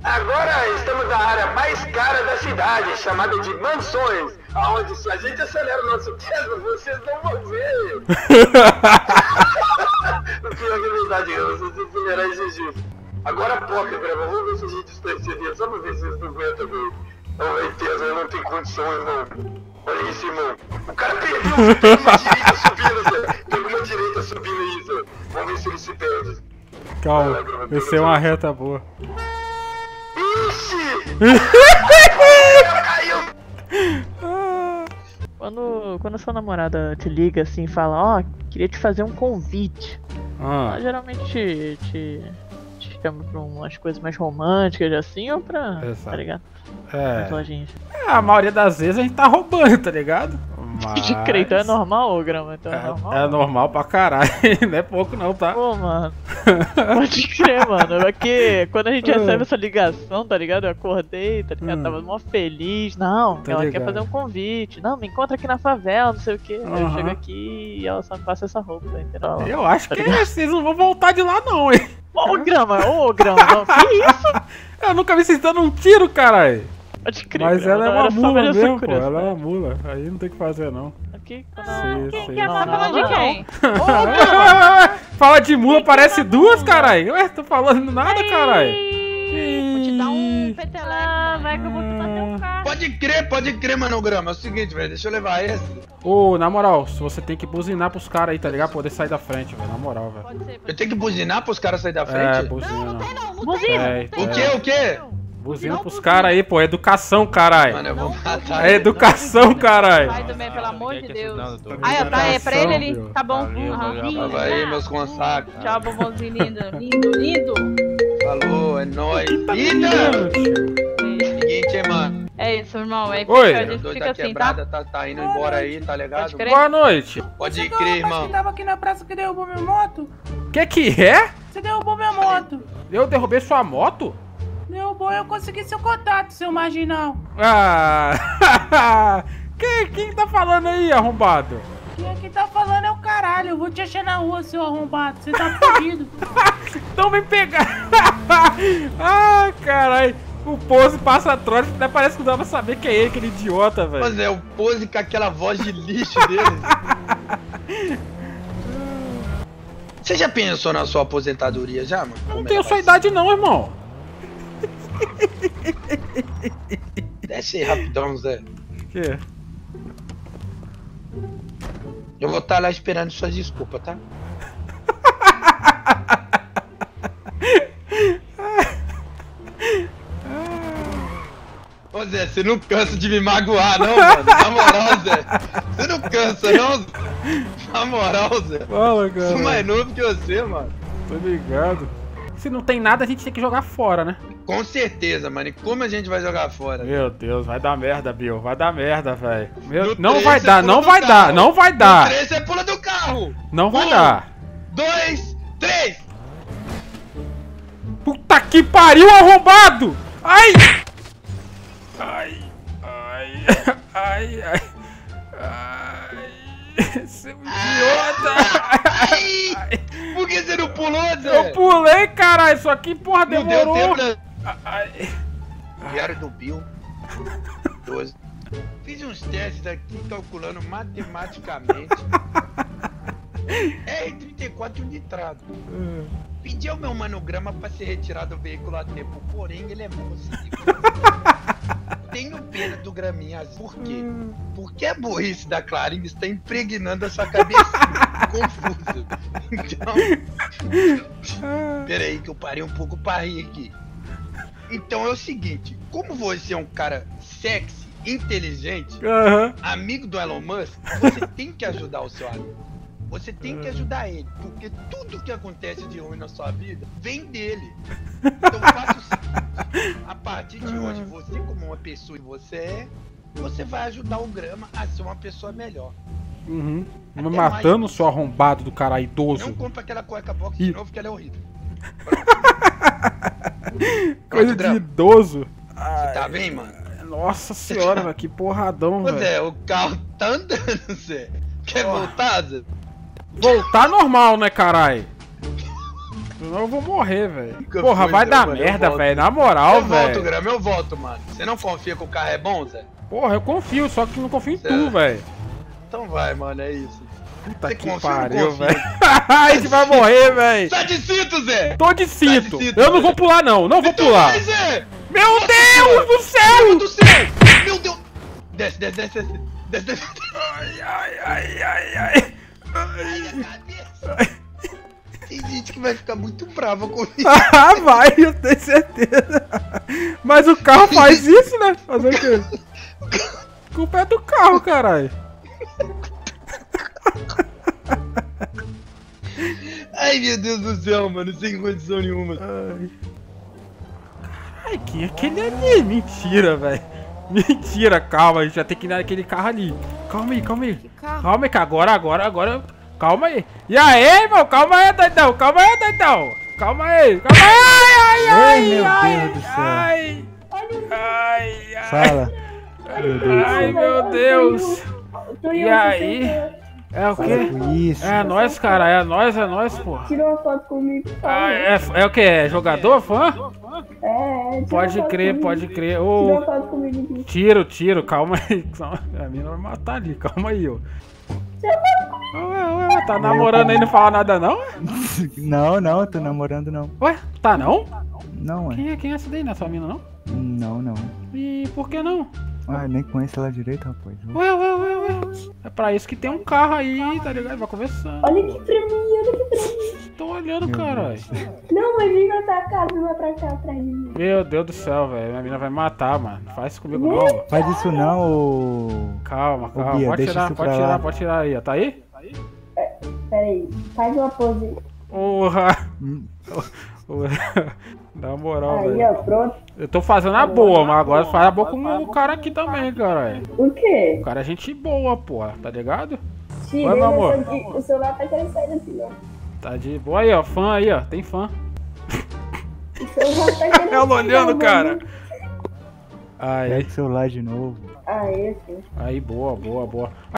Agora estamos na área mais cara da cidade, chamada de Mansões, onde se a gente acelera o nosso peso, vocês não vão ver. Pior que verdade, vocês aceleram isso. Agora pouco, vamos ver se a gente está entendendo, só pra ver se vocês aguentam mesmo. Não, velho, Tesla, eu não tenho condições, mano. Olha isso, irmão. O cara perdeu, tem uma direita subindo, Zé. Tem uma direita subindo aí, Zé. Vamos ver se ele se perde. Calma, esse é uma reta boa. Ixi! Caiu! Quando sua namorada te liga assim e fala, queria te fazer um convite. Ela geralmente te chama pra umas coisas mais românticas assim, ou pra... Exato. Tá ligado? É, a maioria das vezes a gente tá roubando, tá ligado? Mas... De crer, então é normal, ô Grama? Então é normal? É normal pra caralho, não é pouco não, tá? Pô, mano, pode crer, mano. É que quando a gente recebe essa ligação, tá ligado? Eu acordei, tá ligado? Tava mó feliz. Não, tá ela ligado. Quer fazer um convite. Não, me encontra aqui na favela, não sei o que. Aí eu chego aqui e ela só me passa essa roupa, tá ligado? Eu acho tá que ligado? Vocês não vão voltar de lá não, hein? Ô Grama, não, que isso? Eu nunca vi vocês dando um tiro, caralho. Pode crer, mas ela é uma mula mesmo, pô. Ela é uma mula. Aí não tem o que fazer, não. Aqui, quem que é? Tá falando de quem? Fala de mula, parece duas, caralho. Ué, tô falando nada, caralho. Vou te dar um peteleco. Ah, vai que eu vou te bater um cara. Pode crer, mano, Grama. É o seguinte, velho. Deixa eu levar esse. Ô, na moral, você tem que buzinar pros caras aí, tá ligado? Pra poder sair da frente, velho. Na moral, velho. Eu tenho que buzinar pros caras sair da frente? É, buzina. Não, não tem não. Buzina. O quê? Buzina pros caras aí, pô. Educação, caralho. Mano, eu vou matar. É educação, caralho. Vai também, pelo amor de Deus. Aí, ó, pra ele ali. Tá bom. Aí, meus consacros. Tchau, bombonzinho lindo. Lindo, lindo. Falou, é nóis. Linda! Seguinte, hein, mano. É isso, irmão. É isso. A gente fica assim, tá indo embora aí, tá ligado? Boa noite. Pode crer, irmão. Você tava aqui na praça que derrubou minha moto? Que é? Você derrubou minha moto. Eu derrubei sua moto? Meu bom, eu consegui seu contato, seu marginal. Ah, quem tá falando aí, arrombado? Quem tá falando é o caralho. Eu vou te achar na rua, seu arrombado. Você tá fudido. Então vem pegar. Ah, caralho. O Pose passa atrás, até parece que não dá pra saber quem é ele, aquele idiota, velho. Mas é o Pose com aquela voz de lixo dele. Você já pensou na sua aposentadoria já, mano? Eu não tenho sua idade não, irmão. Desce aí rapidão, Zé. Que? Eu vou estar lá esperando suas desculpas, tá? Ô Zé, você não cansa de me magoar não, mano. Na moral, Zé. Você não cansa não? Na moral, Zé. Fala, cara. Sou mais novo que você, mano. Tô ligado. Se não tem nada, a gente tem que jogar fora, né? Com certeza, mano. E como a gente vai jogar fora? Meu Deus, vai dar merda, Bill. Vai dar merda, velho. Não vai dar. 3, você pula do carro. Não vai dar. 2, 3. Puta que pariu, arrombado! Ai! Ai. Seu idiota! Ai! Por que você não pulou, Zé? Eu pulei, caralho. Isso aqui, porra, demorou. Não deu tempo, né? Diário do Bill 12. Fiz uns testes aqui calculando matematicamente R34 nitrado. Pedi ao meu manograma pra ser retirado do veículo a tempo, porém ele é moço. Tenho pena do Graminha. Por quê? Porque a burrice da Clarinha está impregnando a sua cabeça confusa. Então peraí que eu parei um pouco pra rir aqui. Então é o seguinte, como você é um cara sexy, inteligente, amigo do Elon Musk, você tem que ajudar o seu amigo. Você tem que ajudar ele, porque tudo que acontece de ruim na sua vida vem dele. Então faça o seguinte, a partir de hoje, você como uma pessoa que você é, você vai ajudar o Grama a ser uma pessoa melhor. Me matando, seu arrombado do cara idoso. Não compra aquela cueca box de novo, que ela é horrível. Coisa de idoso. Você tá bem, mano? Nossa senhora, velho, que porradão, velho. Zé, o carro tá andando, Zé. Quer voltar, Zé? Voltar normal, né, caralho? Senão eu vou morrer, velho. Porra, vai dar merda, velho, na moral, velho. Eu volto, Grama, eu volto, mano. Você não confia que o carro é bom, Zé? Porra, eu confio, só que não confio em tu, velho. Então vai, mano, é isso. Puta você que pariu, velho. A gente vai morrer, velho. Tá de cinto, Zé. Tô de cinto. Eu não vou pular, não. Não vou pular. Zé. Meu Deus do céu. Meu Deus do céu. Meu Deus. Desce. Ai. Tem gente que vai ficar muito brava com isso. Ah, vai. Eu tenho certeza. Mas o carro faz isso, né? Fazer o quê? A culpa é do carro, caralho. Ai, meu Deus do céu, mano, sem condição nenhuma. Ai, quem é aquele ali? Mentira, velho. Mentira, calma, a gente vai ter que ir naquele carro ali. Calma aí, que agora. Calma aí. E aí, irmão? Calma aí, doidão. Calma aí. Ai, meu Deus do céu. Ai. Fala. Ai, meu Deus. E aí? É o quê? É nóis, cara. Porra. Tirou uma foto comigo. É o quê? É jogador, fã? É. Pode crer. Tirou uma foto comigo. Tiro. Calma aí. A mina vai matar ali. Calma aí, ó. Ué, tá namorando aí, não fala nada, não? Não, tô namorando, não. Ué, tá não? Não, é. Quem é essa daí? Não é sua mina, não? Não. E por que não? Ah, nem conheço ela direito, rapaz. Ué. É pra isso que tem um carro aí, tá ligado? Vai conversando. Olha aqui pra mim. Tô olhando, caralho. Não, mas vem na tua casa, não vai pra cá, pra mim. Meu Deus do céu, velho. Minha mina vai matar, mano. Faz isso comigo, não. Faz isso não, ô... Calma. Bia, pode tirar aí, ó. Tá aí? É, peraí. Faz uma pose. Na moral, velho. Aí, ó, pronto. Eu tô fazendo a boa, mas agora faz a boa com o cara aqui também, cara. O quê? O cara é gente boa, porra, tá ligado? Sim, meu amor. O celular tá querendo sair daqui, ó. Tá de boa aí, ó, fã aí, ó, tem fã. O celular tá querendo ela olhando, cara. Aí. Pega o celular de novo. Aí, sim. Aí, boa.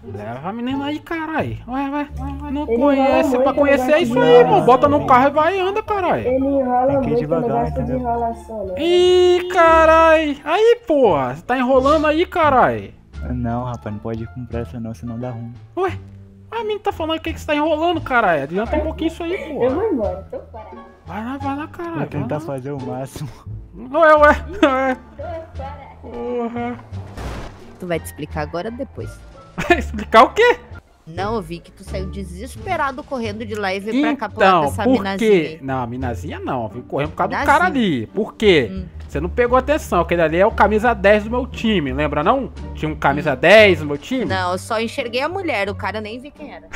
Leva a menina aí, caralho. Vai. Não conhece, pra conhecer é isso aí, irmão. Bota no carro e vai e anda, caralho. Ele enrola muito, negócio de enrolação, né? Ih, caralho. Aí, porra, você tá enrolando aí, caralho. Não, rapaz, não pode ir com pressa não, senão dá ruim. Ué, a menina tá falando que você tá enrolando, caralho. Adianta um pouquinho isso aí, porra. Eu vou embora, tô parado. Vai lá, caralho. Vou tentar fazer o máximo. Ué. Porra. Tu vai te explicar agora ou depois? Explicar o quê? Não, eu vi que tu saiu desesperado correndo de lá e veio pra cá por causa dessa minazinha. Não, a minazinha não, viu? Correndo por causa do cara ali. Por quê? Você não pegou atenção, aquele ali é o camisa 10 do meu time, lembra não? Tinha um camisa 10 do meu time? Não, eu só enxerguei a mulher, o cara nem vi quem era.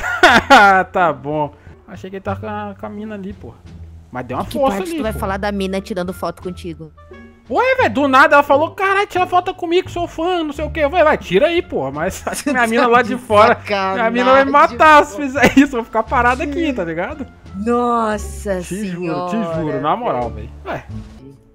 Tá bom. Achei que ele tava com a mina ali, pô. Mas deu uma força ali, tu vai falar da mina tirando foto contigo? Ué, velho, do nada ela falou, caralho, tira foto comigo, sou fã, não sei o que. Vai, tira aí, porra, mas acho que minha mina lá de fora, minha mina vai me matar se fizer isso, eu vou ficar parado aqui, tá ligado? Nossa senhora. Te juro, na moral, velho. Ué,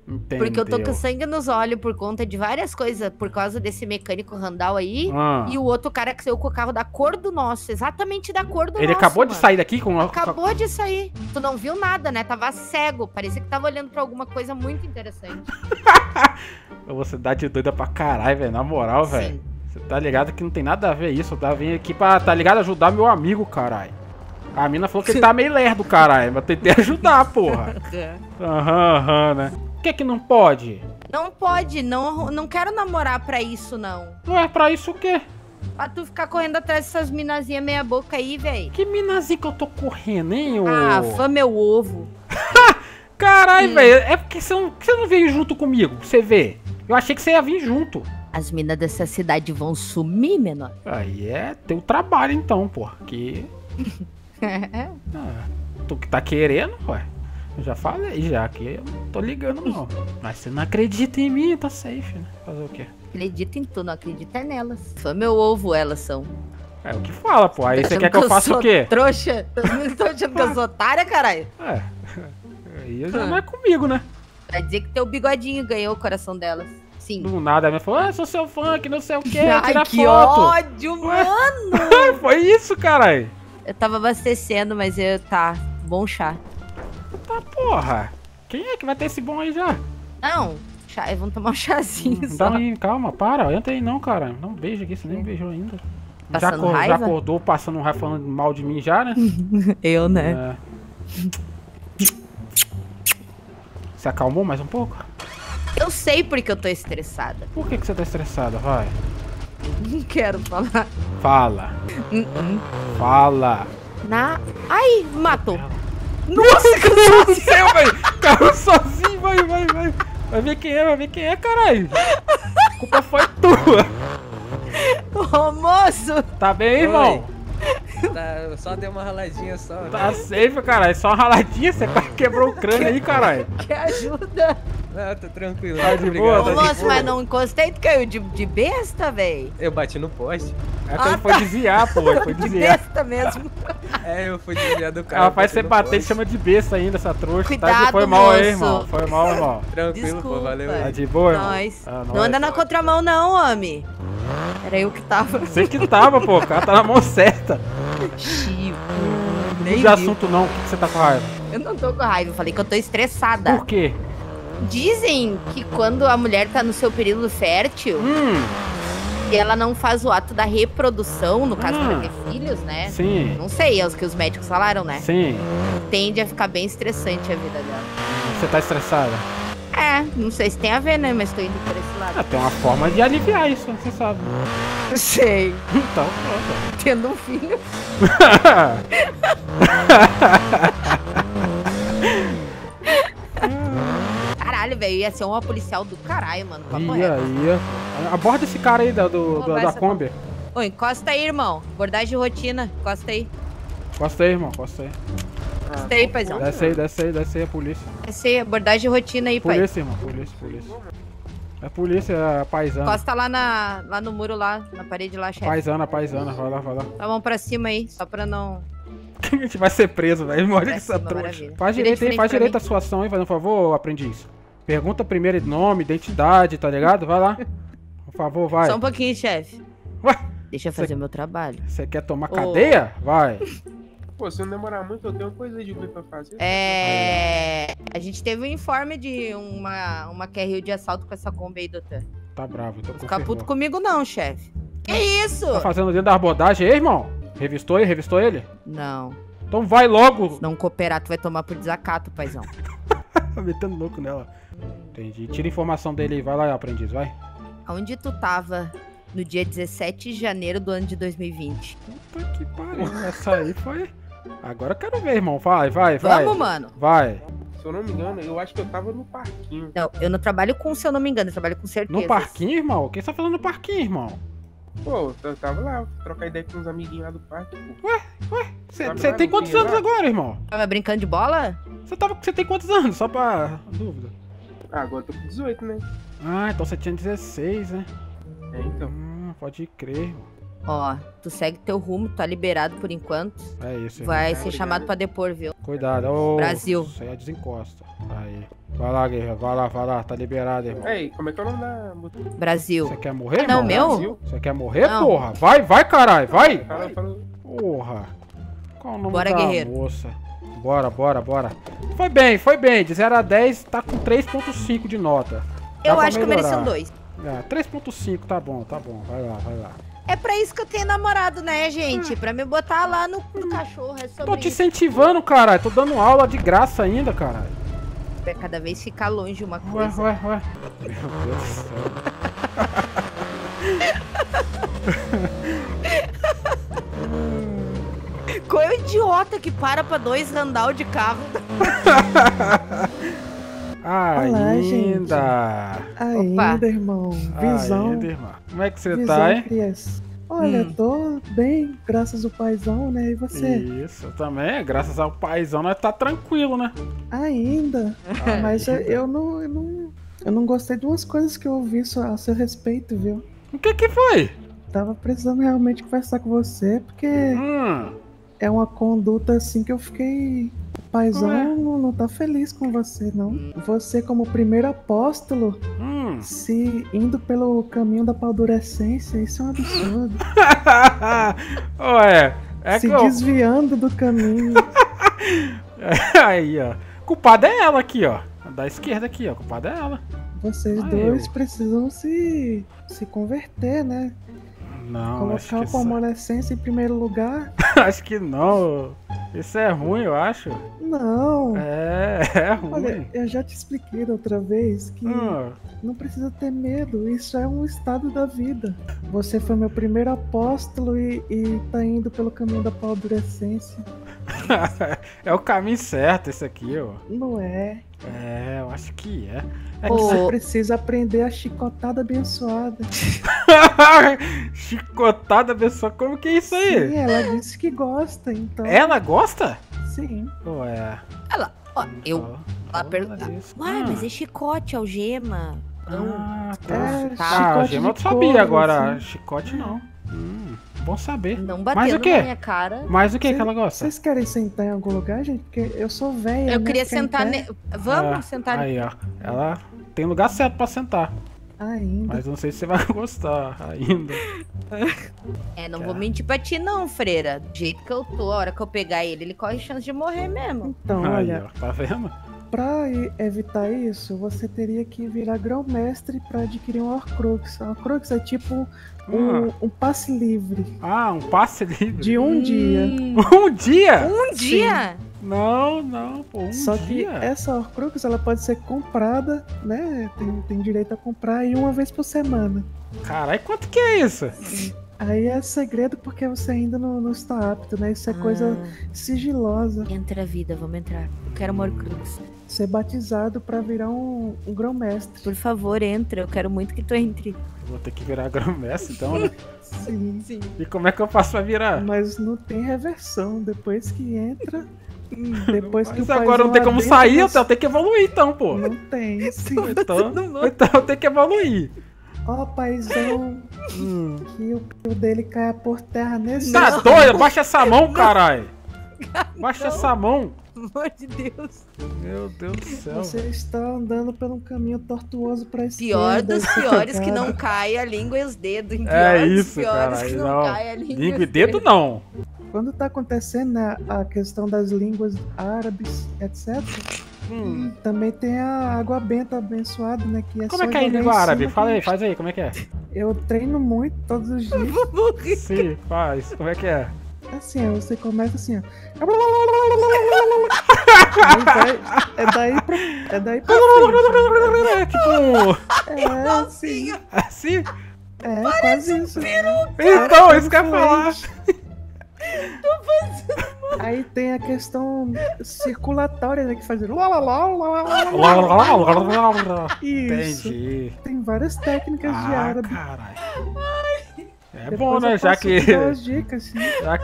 entendeu? Porque eu tô com sangue nos olhos por conta de várias coisas, por causa desse mecânico Randall aí, e o outro cara que saiu com o carro da cor do nosso, exatamente da cor do nosso. Ele acabou de sair daqui com... Acabou de sair. Tu não viu nada, né? Tava cego, parecia que tava olhando pra alguma coisa muito interessante. Você dá de doida pra caralho, velho, na moral, velho. Você tá ligado que não tem nada a ver isso, tá vindo aqui pra, tá ligado, ajudar meu amigo, caralho. A mina falou que ele tá meio lerdo, caralho, mas tentei ajudar, porra. Né? Por que que não pode? Não quero namorar pra isso, não. Ué, pra isso o quê? Pra tu ficar correndo atrás dessas minazinhas meia boca aí, véi. Que minazinha que eu tô correndo, hein, ô? Ah, fã meu ovo. Caralho, velho, é porque você não veio junto comigo, você vê. Eu achei que você ia vir junto. As minas dessa cidade vão sumir, menor. Aí é teu trabalho, então, porque... tu que tá querendo, ué. Eu já falei, já que eu não tô ligando, não. Mas você não acredita em mim, tá safe, né? Fazer o quê? Acredita em tu, não acredita nelas. Só meu ovo, elas são. É o que fala, pô. Aí você quer que eu faça o quê? Trouxa? Tô achando que eu sou otária, caralho. É. Aí já não é comigo, né? Vai dizer que teu bigodinho ganhou o coração delas. Sim. Do nada, ela falou, ah, sou seu fã, que não sei o quê, tira que foto. Ódio, mano! Foi isso, caralho. Eu tava abastecendo, mas eu... Tá, bom chá. Tá, porra. Quem é que vai ter esse bom aí já? Não, chá, vamos tomar um chazinho só. Aí, calma, para, entra aí não, cara. Não beija aqui, você nem beijou ainda. Já acordou passando um raiva falando mal de mim já, né? Eu, né? É. Você acalmou mais um pouco? Eu sei porque eu tô estressada. Por que você tá estressada, vai? Não quero falar. Fala. Fala. Ai, matou. Nossa, carro do céu, velho! Carro sozinho, vai! Vai ver quem é, caralho! A culpa foi tua! Ô, moço! Tá bem, irmão? Tá, só deu uma raladinha só. Tá safe, caralho, só uma raladinha, você quebrou o crânio aí, caralho! Que ajuda! Ah, tô tranquilo. Tá de boa, ô, moço, mas não encostei, tu caiu de besta, velho. Eu bati no poste. Ela foi desviar, pô. Foi desviar. De besta mesmo. É, eu fui desviar do cara. Ela faz você bater e chama de besta ainda, essa trouxa. Cuidado, tá? Foi mal aí, irmão. Foi mal, irmão. Tranquilo, desculpa, pô, valeu. Tá de boa, irmão. Ah, não anda na contramão, não, homem. Era eu que tava. Você que tava, pô. O cara tá na mão certa. Chico. Não mude de assunto, não. O que você tá com raiva? Eu não tô com raiva. Eu falei que eu tô estressada. Por quê? Dizem que quando a mulher tá no seu período fértil e ela não faz o ato da reprodução, no caso pra ter filhos, né? Sim. Não sei, é o que os médicos falaram, né? Sim. Tende a ficar bem estressante a vida dela. Você tá estressada? É, não sei se tem a ver, né? Mas tô indo por esse lado. Ah, tem uma forma de aliviar isso, você sabe. Sei. Então, pronto. Tendo um filho. Caralho, velho, ia ser uma policial do caralho, mano. Ia. Aborda esse cara aí da Kombi. Ô, encosta aí, irmão. Abordagem de rotina. Encosta aí. Encosta aí, irmão. Encosta aí. Encosta aí, paizão. Desce aí, a polícia. Desce aí, abordagem de rotina aí, pai. Polícia, irmão. Polícia. É polícia, paisana. Encosta lá no muro, lá, na parede lá, chefe. Paisana. Vai lá. Tá bom pra cima aí, só pra não... A gente vai ser preso, velho. Olha essa trouxa. Faz direito a sua ação aí, fazendo um favor, aprendiz. Pergunta primeiro nome, identidade, tá ligado? Vai lá. Por favor, vai. Só um pouquinho, chefe. Ué? Deixa eu fazer meu trabalho. Você quer tomar cadeia? Vai. Pô, se não demorar muito, eu tenho coisa de ruim pra fazer. A gente teve um informe de uma carril de assalto com essa Kombi aí, doutor. Tá bravo, eu tô com fervor. Fica puto comigo não, chefe. Que isso? Tá fazendo dentro da abordagem aí, irmão? Revistou ele? Não. Então vai logo. Se não cooperar, tu vai tomar por desacato, paizão. Tá metendo louco nela. Entendi. Tira a informação dele aí. Vai lá, aprendiz, vai. Onde tu tava no dia 17 de janeiro do ano de 2020? Puta que pariu. Essa aí foi... Agora eu quero ver, irmão. Vai. Vamos, mano. Vai. Se eu não me engano, eu acho que eu tava no parquinho. Não, eu não trabalho com se eu não me engano. Eu trabalho com certeza. No parquinho, irmão? Quem tá falando no parquinho, irmão? Pô, eu tava lá, trocar ideia com uns amiguinhos lá do parque, pô. Ué? Você tem quantos anos agora, irmão? Tava brincando de bola? Você tem quantos anos? Só pra dúvida. Ah, agora eu tô com 18, né? Ah, então você tinha 16, né? É, então. Pode crer, irmão. Ó, tu segue teu rumo, tá liberado por enquanto. É isso, vai irmão. Ser chamado pra depor, viu? Cuidado, ô. Brasil. Isso aí é desencosta. Aí. Vai lá, guerreiro, tá liberado, irmão. Ei, como é que eu não dou? Brasil. Você quer morrer, irmão? Não, meu? Você quer morrer, não. Porra? Vai, caralho, vai! Porra. Qual o nome da moça? Bora. Foi bem. De 0 a 10, tá com 3.5 de nota. Eu acho que eu mereci um 2. É, 3.5, tá bom. Vai lá. É pra isso que eu tenho namorado, né, gente? Pra me botar lá no cachorro, é sobre. Tô te incentivando, caralho. Tô dando aula de graça ainda, caralho. É cada vez ficar longe uma coisa. Ué. Meu Deus do céu. Qual é o idiota que para pra dois andar de carro? Ainda. Ainda, irmão. Visão. Ainda, irmão. Como é que você tá, hein? Olha, tô bem, graças ao paizão, né? E você? Isso, também, graças ao paizão, nós tá tranquilo, né? Ainda. Mas eu não gostei de umas coisas que eu ouvi a seu respeito, viu? O que foi? Tava precisando realmente conversar com você, porque é uma conduta assim que eu fiquei... Paizão não tá feliz com você, não. Você, como primeiro apóstolo, se indo pelo caminho da paldurecência, isso é um absurdo. Ué, desviando do caminho. Aí, ó. Culpada é ela aqui, ó. Da esquerda aqui, ó. Culpada é ela. Vocês dois precisam se converter, né? Não, colocar a palmorescência em primeiro lugar? Acho que não. Isso é ruim, eu acho. Não. É ruim. Olha, eu já te expliquei outra vez que não precisa ter medo. Isso é um estado da vida. Você foi meu primeiro apóstolo e tá indo pelo caminho da paldurecência. É o caminho certo esse aqui, ó. Não é. É, eu acho que é. É que você precisa aprender a chicotada abençoada. Chicotada abençoada? Como que é isso aí? Sim, ela disse que gosta, então. Ela gosta? Sim. Ué. Ela Ó, eu... Uai, mas é chicote, algema. Ah, tá. Algema eu sabia, agora chicote não. Bom saber. Não bateu na minha cara. Mas o que que ela gosta? Vocês querem sentar em algum lugar, gente? Porque eu sou velha. Eu queria sentar... Vamos sentar... Aí, ó. Ela tem lugar certo pra sentar. Ainda. Mas não sei se você vai gostar ainda. É, não vou mentir pra ti não, freira. Do jeito que eu tô, a hora que eu pegar ele, ele corre chance de morrer mesmo. Então, olha... Tá vendo? Pra evitar isso, você teria que virar grão-mestre pra adquirir um Horcrux. Um Horcrux é tipo... um passe livre. Ah, um passe livre? De um dia. Um dia? Um dia? Sim. Não, pô, Só que essa Horcrux, ela pode ser comprada, né? Tem direito a comprar aí uma vez por semana. Caralho, quanto que é isso? Aí é segredo porque você ainda não está apto, né? Isso é coisa sigilosa. Entra a vida, vamos entrar. Eu quero uma Horcrux. Ser batizado pra virar um grão-mestre. Por favor, entra. Eu quero muito que tu entre. Vou ter que virar grão-mestre, então, né? Sim. E como é que eu faço pra virar? Mas não tem reversão. Depois que entra... Depois que agora não tem como sair, eu tenho que evoluir, então, pô. Não tem, sim. Então eu tenho que evoluir. Ó, paizão, que o pio dele caia por terra nesse... Tá doido? Baixa essa mão, caralho. Baixa essa mão. Pelo amor de Deus. Meu Deus do céu. Você está andando por um caminho tortuoso pra esquerda. Pior dos piores que não cai a língua e os dedos. É isso, cara. Língua e dedo, não. Quando tá acontecendo a questão das línguas árabes, etc. Também tem a água benta abençoada, né? Que é como só é que é a língua árabe? Fala aí, faz aí, como é que é? Eu treino muito todos os dias. Sim, faz. Como é que é? Assim, você começa assim, ó. É daí pra assim. É assim? É, quase isso. Então, isso que eu ia falar. Aí tem a questão circulatória, né? Que faz isso. Entendi. Tem várias técnicas de árabe. É bom, né? Já que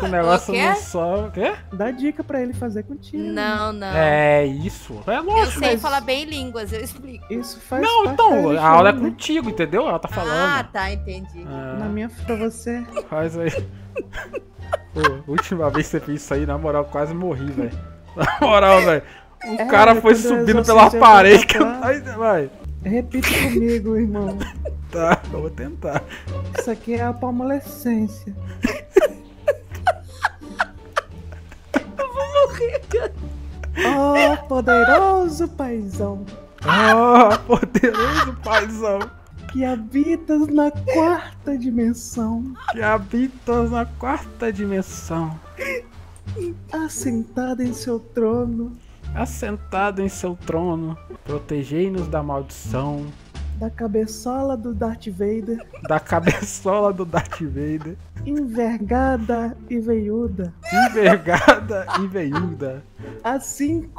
o negócio não só... O quê? Dá dica pra ele fazer contigo. Não. É isso. É lógico. Eu sei falar bem línguas, eu explico. Isso faz parte. Não, então, a aula é contigo, entendeu? Ela tá falando. Ah, tá, entendi. Na minha pra você. Faz aí. Pô, última vez que você fez isso aí, na moral, quase morri, velho. Na moral, velho. O cara foi subindo pela parede. Vai. Repita comigo, irmão. Tá, eu vou tentar. Isso aqui é a palmolescência. Eu vou morrer, cara. Oh, poderoso paizão. Que habitas na quarta dimensão. Assentado em seu trono, protegei-nos da maldição. Da cabeçola do Darth Vader. Envergada e veiuda. Assim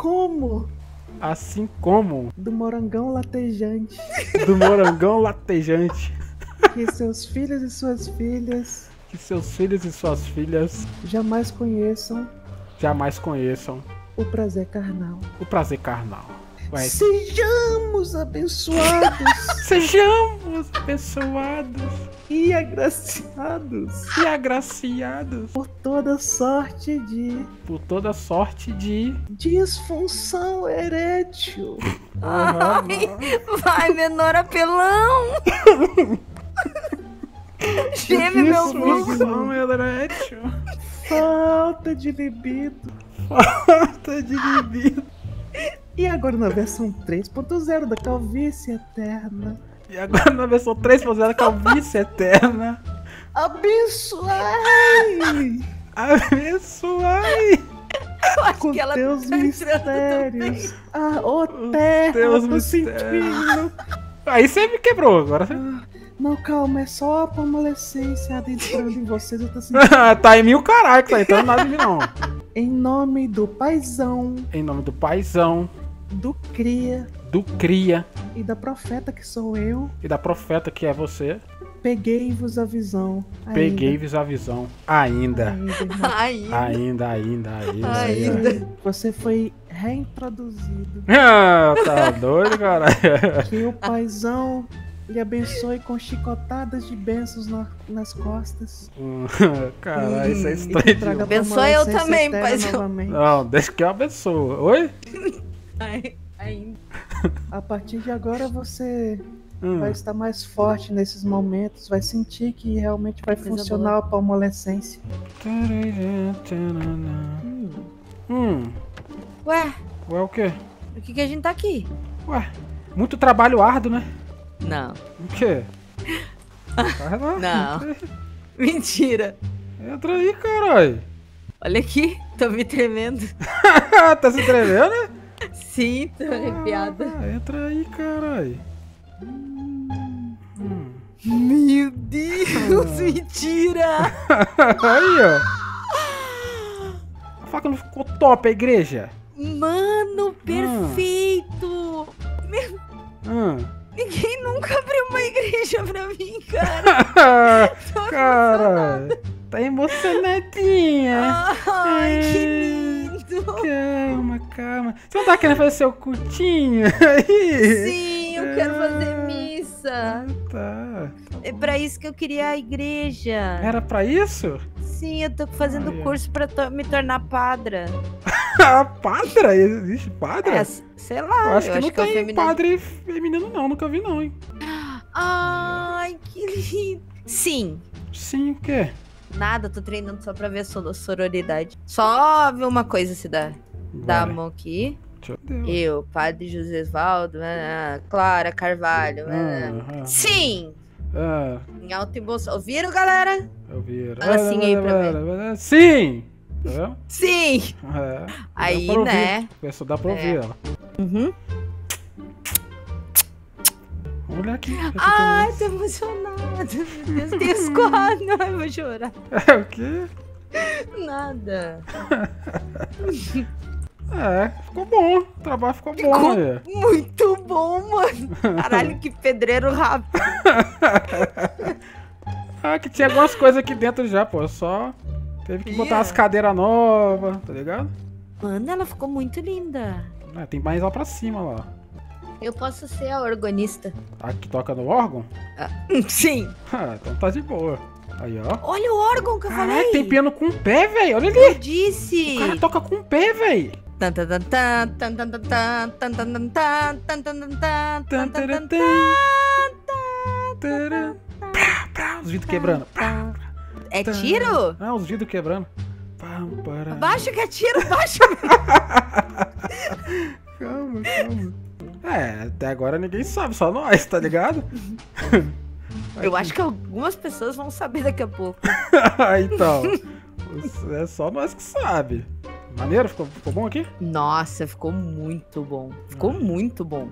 como do morangão latejante. Que seus filhos e suas filhas jamais conheçam o prazer carnal. Vai. Sejamos abençoados e agraciados por toda sorte de disfunção erétil. Vai, menor apelão. Geme meu burro. Disfunção erétil. Falta de libido. E agora na versão 3.0 da calvície eterna. Abençoai! Com teus mistérios. Terra do sentido. Aí você me quebrou, agora você... Não, calma, é só a palmolescência adentrando em vocês, eu tô sentindo... Tá em mim o caralho, tá entrando nada em mim não. Em nome do paizão. Do cria. E da profeta que sou eu. E da profeta que é você. Peguei-vos a visão. Ainda. Você foi reintroduzido. Ah, tá doido, cara. Que o paizão lhe abençoe com chicotadas de bênçãos nas costas. Caralho, isso é estranho. Abençoe eu também, paizão. Não, deixa que eu abençoe. Oi? Ainda. A partir de agora você vai estar mais forte nesses momentos, vai sentir que realmente vai funcionar a palmolescência. Ué? Ué o quê? O que que a gente tá aqui? Ué, muito trabalho árduo, né? Não. O quê? Não. Mentira. Entra aí, caralho. Olha aqui, tô me tremendo. Tá se tremendo, né? Sim, tô arrepiada. Entra aí, caralho. Meu Deus, mentira. Aí, ó. A faca não ficou top, a igreja? Mano, perfeito. Ninguém nunca abriu uma igreja pra mim, cara. Cara, tá emocionadinha. Ai, que lindo. Calma, calma. Você não tá querendo fazer seu cultinho aí? Sim, eu quero fazer missa. Tá. É pra isso que eu queria a igreja. Era pra isso? Sim, eu tô fazendo curso pra me tornar padra. Padra? Existe padra? É, sei lá. Eu acho que não tem padre feminino não, nunca vi não, hein. Ai, que lindo. Sim. Sim, o quê? Nada, tô treinando só pra ver a sororidade. Só ver uma coisa se dá. Dá a mão aqui. Eu, padre José Valdo, Clara Carvalho. Sim! Em alto e bolsa. Ouviram, galera? Ouviram. Fala assim aí pra ver. Sim! Tá sim! É. Aí, né? Só dá pra ouvir, ó. Olha aqui. Ai, tô emocionada. Meu Deus, quase. Não, eu vou chorar. É o quê? Nada. Ficou bom. O trabalho ficou bom. Né? Muito bom, mano. Caralho, que pedreiro rápido. Que tinha algumas coisas aqui dentro já, pô. Só... Teve que botar as cadeiras novas, tá ligado? Mano, ela ficou muito linda. Tem mais lá pra cima, lá. Eu posso ser a organista. A que toca no órgão? Sim. Então tá de boa. Aí, ó. Olha o órgão que eu falei. Tem piano com o pé, velho. Olha ali. Eu disse. O cara toca com o pé, velho. Os vidros quebrando. É tiro? Ah, os vidros quebrando. Abaixa que é tiro, abaixa. Calma, calma. Até agora ninguém sabe, só nós, tá ligado? Eu acho que algumas pessoas vão saber daqui a pouco. Então, é só nós que sabe. Maneiro? Ficou bom aqui? Nossa, ficou muito bom. Ficou muito bom.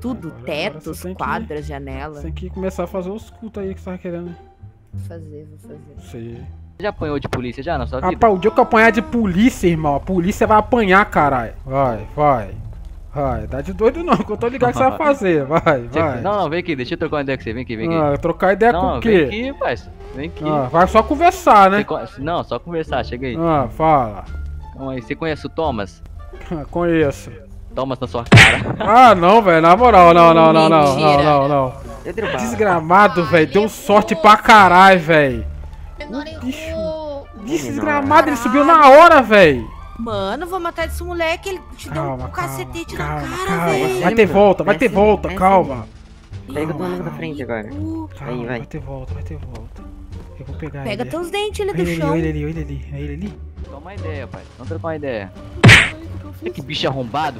Tudo, tetos, quadras, janela. Tem que começar a fazer os cultos aí que você tava querendo. Vou fazer. Sei. Já apanhou de polícia já na sua vida? Rapaz, o dia que eu apanhar de polícia, irmão, a polícia vai apanhar, caralho. Vai. Dá de doido não, que eu tô ligado que você vai fazer. Vai. Não, vem aqui, deixa eu trocar uma ideia com você. Vem aqui. Trocar ideia com o quê? Vem aqui, parça. Vem aqui. Vai só conversar, né? Não, só conversar, chega aí. Fala. Então aí, você conhece o Thomas? Conheço. Thomas na sua cara. Não, velho, na moral, não. Desgramado, velho, deu sorte pra caralho, velho. Desgramado, ele subiu na hora, velho. Mano, vou matar esse moleque, ele te deu um cacetete na cara, velho. Vai ter volta, calma. Pega o boneco da frente agora. Aí, vai. Vai ter volta. Eu vou pegar ele. Pega teus dentes, ele é do chão. Olha ele ali. Toma uma ideia, pai. Vamos trocar uma ideia. Olha que bicho arrombado.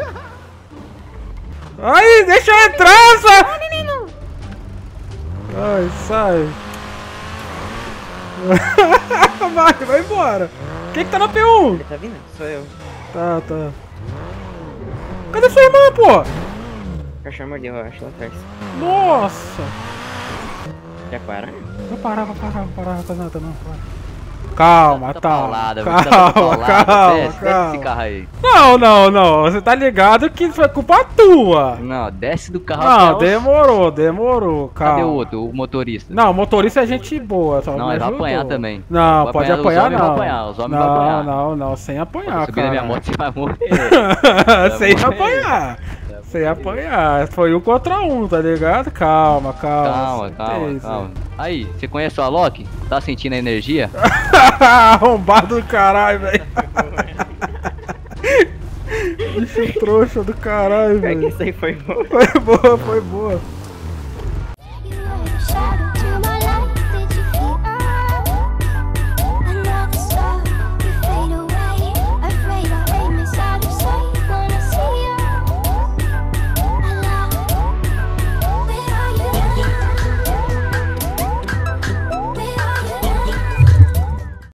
Ai, deixa eu entrar, menino. Ai, sai. Vai embora. Quem que tá na P1? Ele tá vindo? Sou eu. Tá. Cadê sua irmã, pô? Cachorro mordeu, eu acho, lá atrás. Nossa. Quer parar? Vou parar, tá não. Calma, calma, calma, desce esse carro aí. Não, não, não, você tá ligado que isso é culpa tua. Não, desce do carro. Não, demorou, demorou, calma. Cadê o outro, o motorista? Não, o motorista é gente boa, só não, ele vai apanhar também. Não, pode apanhar não. Os homens vão apanhar, os homens vão apanhar. Não, não, sem apanhar, cara. Se subir na minha moto, você vai morrer. Sem apanhar. Sem apanhar, foi um contra um, tá ligado? Calma, calma. Calma, calma, calma. Aí, você conhece o Alok? Tá sentindo a energia? Arrombado do caralho, velho. Bicho trouxa do caralho, velho. Isso aí foi boa. Foi boa, foi boa.